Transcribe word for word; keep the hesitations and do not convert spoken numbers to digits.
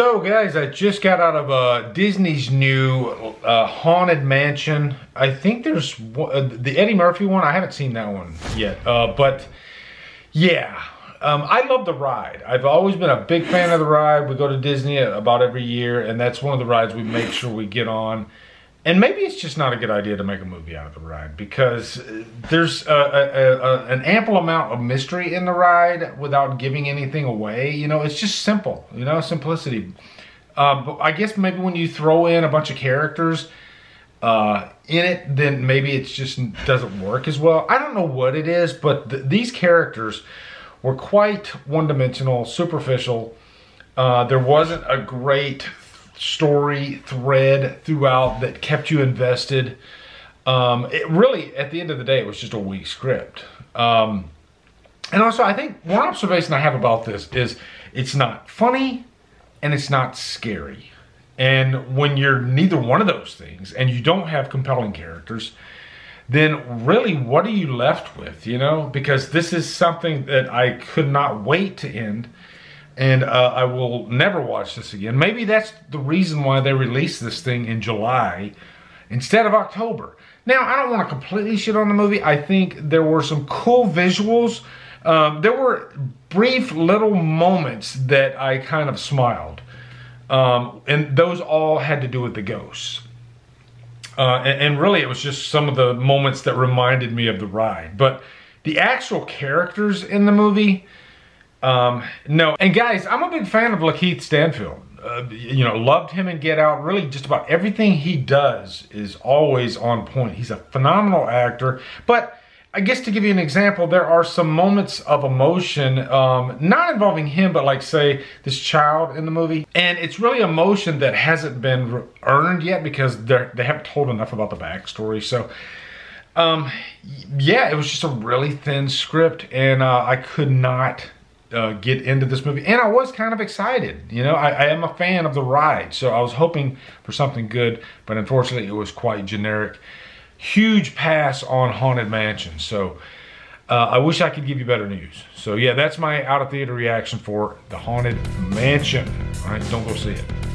So guys, I just got out of uh, Disney's new uh, Haunted Mansion. I think there's one, uh, the Eddie Murphy one. I haven't seen that one yet, uh, but yeah, um, I love the ride. I've always been a big fan of the ride. We go to Disney about every year, and that's one of the rides we make sure we get on. And maybe it's just not a good idea to make a movie out of the ride, because there's a, a, a, an ample amount of mystery in the ride without giving anything away. You know, it's just simple, you know, simplicity. Uh, but I guess maybe when you throw in a bunch of characters uh, in it, then maybe it just doesn't work as well. I don't know what it is, but th these characters were quite one-dimensional, superficial. Uh, there wasn't a great story thread throughout that kept you invested. Um, it really, at the end of the day, it was just a weak script. Um, and also, I think one observation I have about this is it's not funny and it's not scary. And when you're neither one of those things and you don't have compelling characters, then really what are you left with, you know? Because this is something that I could not wait to end. And uh, I will never watch this again. Maybe that's the reason why they released this thing in July instead of October. Now, I don't want to completely shit on the movie. I think there were some cool visuals. Um, there were brief little moments that I kind of smiled. Um, and those all had to do with the ghosts. Uh, and, and really, it was just some of the moments that reminded me of the ride. But the actual characters in the movie... Um, no, and guys, I'm a big fan of Lakeith Stanfield. Uh, you know, loved him in Get Out. Really, just about everything he does is always on point. He's a phenomenal actor. But I guess to give you an example, there are some moments of emotion, um, not involving him, but like, say, this child in the movie. And it's really emotion that hasn't been earned yet because they haven't told enough about the backstory. So... Um, yeah, it was just a really thin script, and uh, I could not... Uh, get into this movie, and I was kind of excited. You know, I, I am a fan of the ride, so I was hoping for something good, but unfortunately it was quite generic. Huge pass on Haunted Mansion. So uh, I wish I could give you better news. So yeah, that's my out of theater reaction for the Haunted Mansion. All right, don't go see it.